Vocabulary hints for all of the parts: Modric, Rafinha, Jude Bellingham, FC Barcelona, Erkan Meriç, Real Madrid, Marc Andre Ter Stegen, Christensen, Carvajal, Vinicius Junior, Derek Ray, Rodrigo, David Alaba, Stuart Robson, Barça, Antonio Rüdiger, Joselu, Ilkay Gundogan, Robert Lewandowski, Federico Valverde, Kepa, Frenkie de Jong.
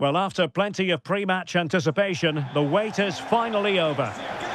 Well, after plenty of pre-match anticipation, the wait is finally over.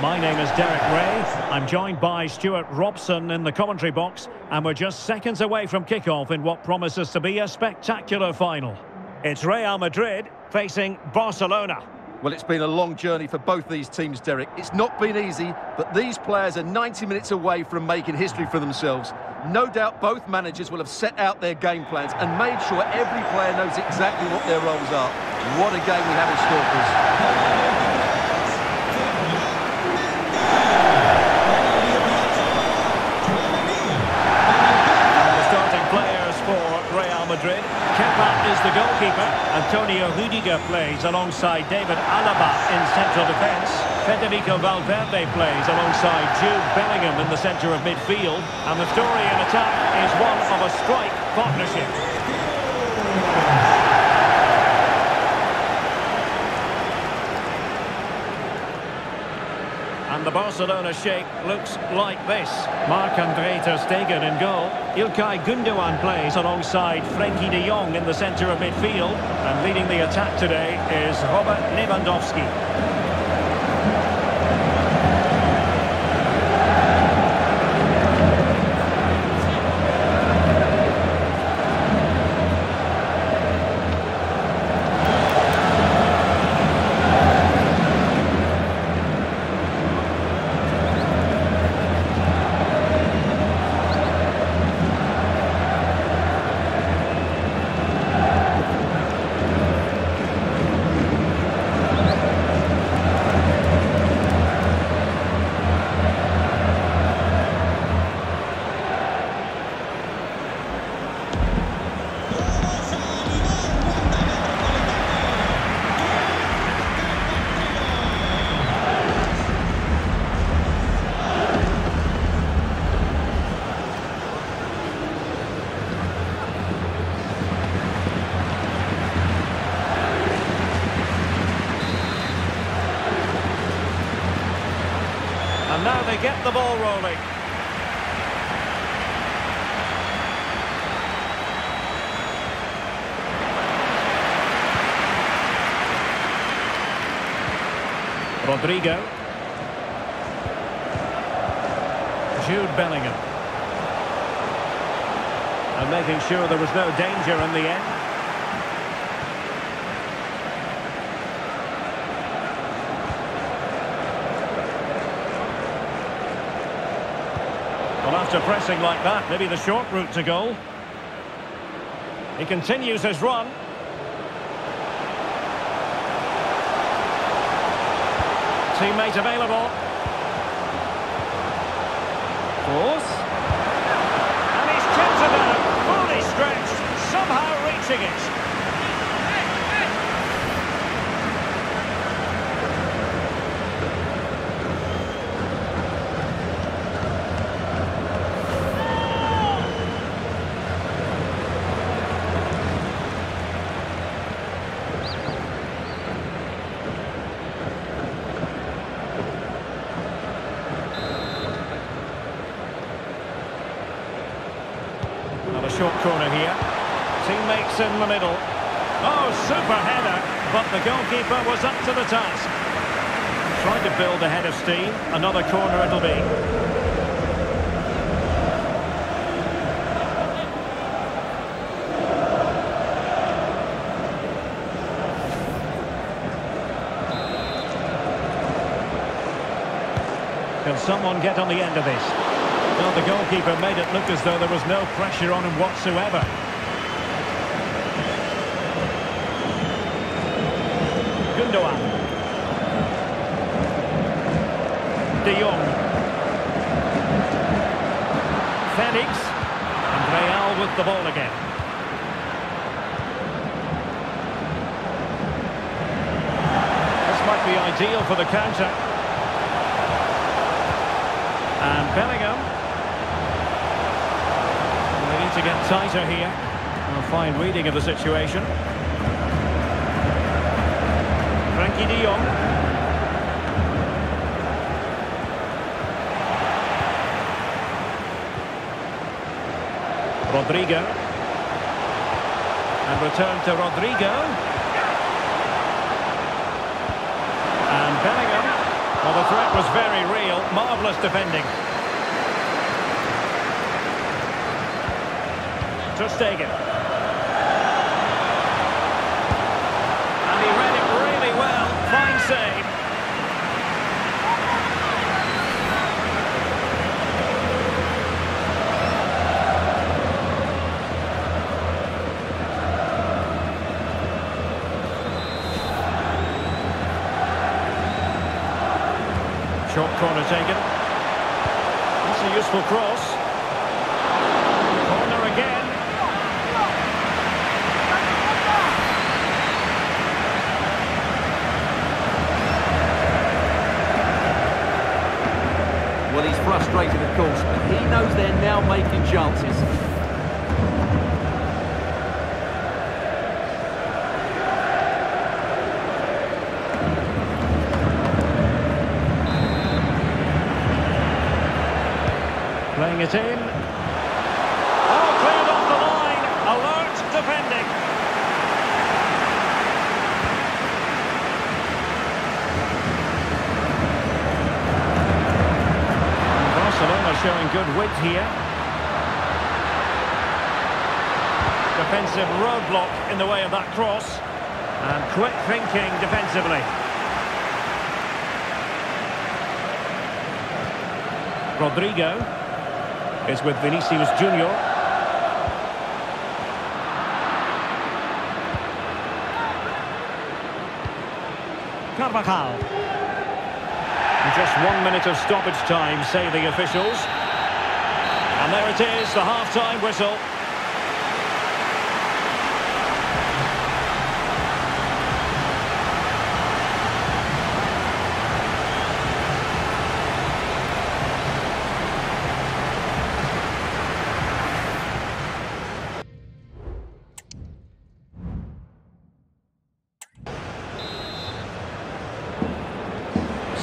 My name is Derek Ray. I'm joined by Stuart Robson in the commentary box, and we're just seconds away from kickoff in what promises to be a spectacular final. It's Real Madrid facing Barcelona. Well, it's been a long journey for both these teams, Derek. It's not been easy, but these players are 90 minutes away from making history for themselves. No doubt both managers will have set out their game plans and made sure every player knows exactly what their roles are. What a game we have in store for us. The starting players for Real Madrid. Kepa is the goalkeeper. Antonio Rüdiger plays alongside David Alaba in central defence. Federico Valverde plays alongside Jude Bellingham in the centre of midfield, and the story in attack is one of a strike partnership. And the Barcelona shape looks like this. Marc Andre Ter Stegen in goal. Ilkay Gundogan plays alongside Frenkie de Jong in the centre of midfield, and leading the attack today is Robert Lewandowski. Now they get the ball rolling. Rodrigo. Jude Bellingham. And making sure there was no danger in the end. Well, after pressing like that, maybe the short route to goal. He continues his run. Teammate available. Force. And he's kept it out. Fully stretched. Somehow reaching it. Short corner here. Teammates in the middle. Oh, super header, but the goalkeeper was up to the task. Tried to build a head of steam. Another corner it'll be. Can someone get on the end of this? Well, the goalkeeper made it look as though there was no pressure on him whatsoever. Gundogan. De Jong. Felix. And Real with the ball again. This might be ideal for the counter. And Bellingham. To get tighter here. A fine reading of the situation. Frenkie de Jong. Rodrigo. And return to Rodrigo. Well, the threat was very real. Marvellous defending. Ter Stegen. And he read it really well. Fine save. Short corner taken. That's a useful cross. Corner again. Well, he's frustrated, of course, but he knows they're now making chances. Playing it in. Oh, cleared off the line. Alert defending. Barcelona showing good width here. Defensive roadblock in the way of that cross. And quick thinking defensively. Rodrigo. Is with Vinicius Junior. Carvajal. Just 1 minute of stoppage time, say the officials. And there it is, the half-time whistle.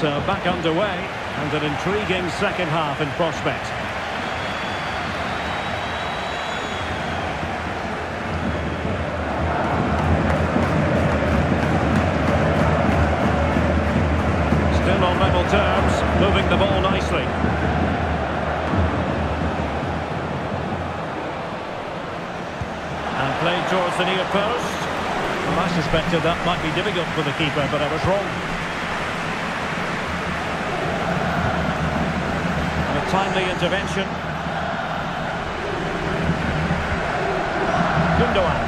So back underway, and an intriguing second half in prospect. Still on level terms, moving the ball nicely. And played towards the near post. Well, I suspected that might be difficult for the keeper, but I was wrong. Timely intervention. Gundogan.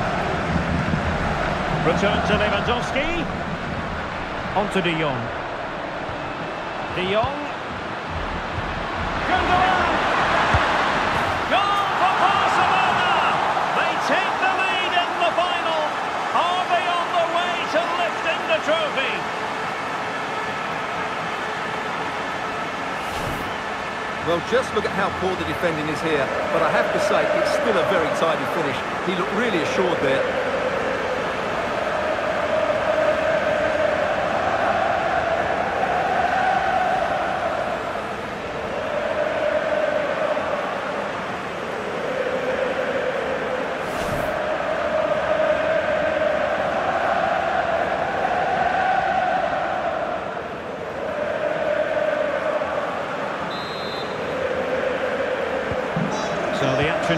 Return to Lewandowski. On to De Jong. De Jong. Gundogan. Goal for Barcelona! They take the lead in the final. Are they on the way to lifting the trophy? Well, just look at how poor the defending is here. But I have to say, it's still a very tidy finish. He looked really assured there.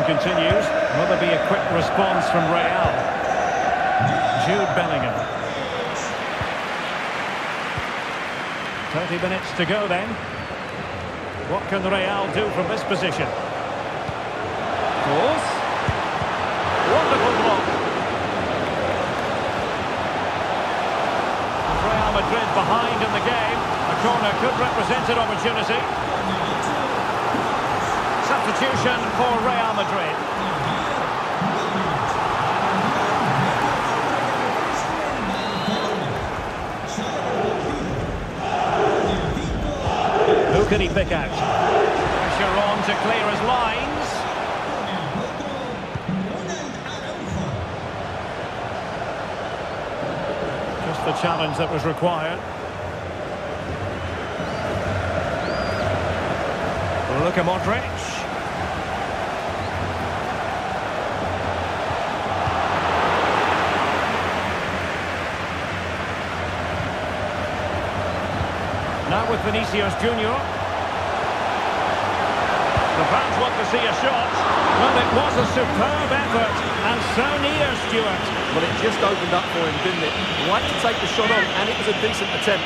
Continues. Will there be a quick response from Real? Jude Bellingham. 30 minutes to go then. What can Real do from this position? Cross. Wonderful block. Real Madrid behind in the game. A corner could represent an opportunity. Substitution for Real Madrid. Who can he pick out? Pressure on to clear his lines. Just the challenge that was required. Look at Modric. Now with Vinicius Junior. The fans want to see a shot. Well, it was a superb effort, and so near, Stuart. Well, it just opened up for him, didn't it? He wanted to take the shot on, and it was a decent attempt.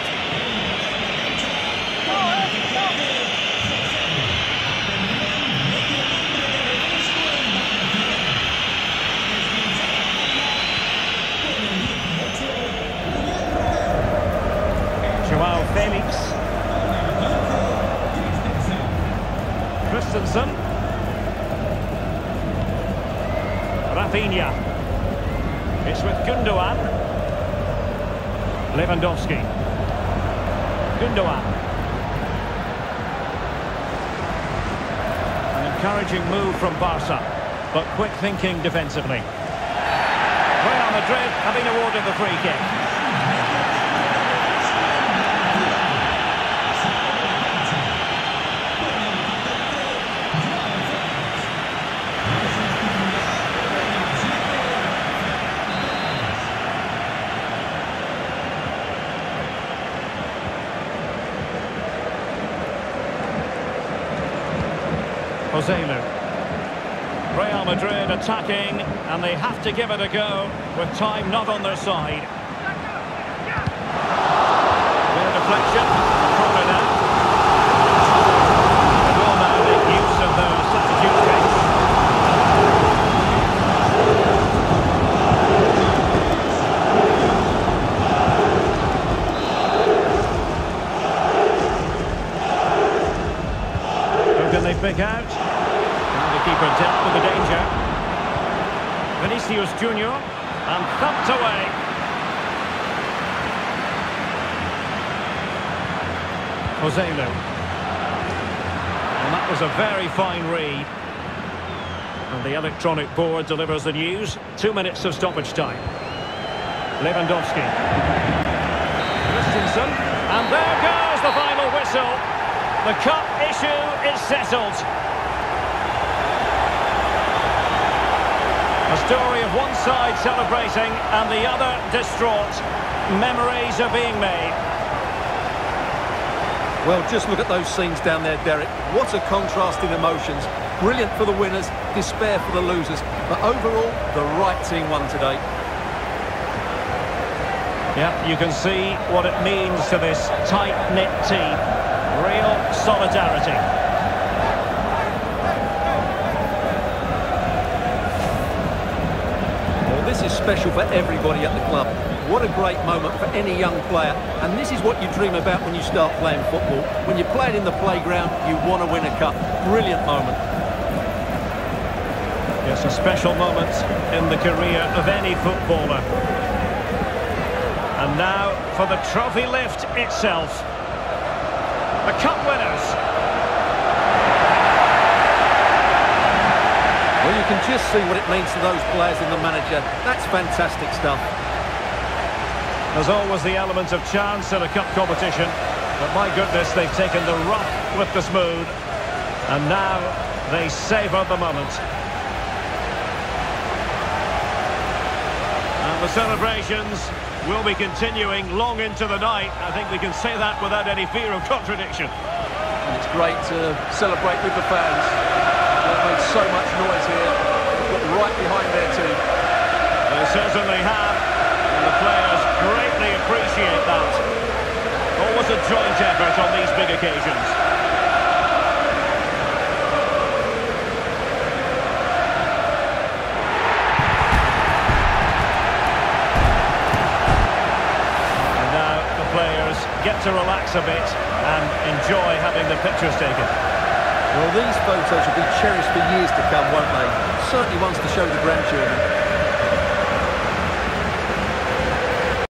Rafinha. It's with Gundogan. Lewandowski. Gundogan. An encouraging move from Barca, but quick thinking defensively. Real Madrid have been awarded the free kick. Joselu. Real Madrid attacking, and they have to give it a go with time not on their side. With a deflection, corner now. And well now make use of those substitute kicks. Who can they pick out? Keeper dealt with the danger. Vinicius Junior, and thumped away. Joselu. And that was a very fine read. And the electronic board delivers the news. 2 minutes of stoppage time. Lewandowski. Christensen. And there goes the final whistle. The cup issue is settled. A story of one side celebrating and the other distraught. Memories are being made. Well, just look at those scenes down there, Derek. What a contrast in emotions. Brilliant for the winners, despair for the losers. But overall, the right team won today. Yeah, you can see what it means to this tight-knit team. Real solidarity. This is special for everybody at the club. What a great moment for any young player. And this is what you dream about when you start playing football. When you're playing in the playground, you want to win a cup. Brilliant moment. Yes, a special moment in the career of any footballer. And now for the trophy lift itself. The cup winners. Well, you can just see what it means to those players and the manager. That's fantastic stuff. There's always the element of chance in a cup competition, but my goodness, they've taken the rough with the smooth, and now they savour the moment. And the celebrations will be continuing long into the night. I think we can say that without any fear of contradiction. And it's great to celebrate with the fans. They've made so much noise here. They've got right behind their team. They certainly have, and the players greatly appreciate that. Always a joint effort on these big occasions. And now the players get to relax a bit and enjoy having their pictures taken. Well, these photos will be cherished for years to come, won't they? Certainly ones to show the grandchildren.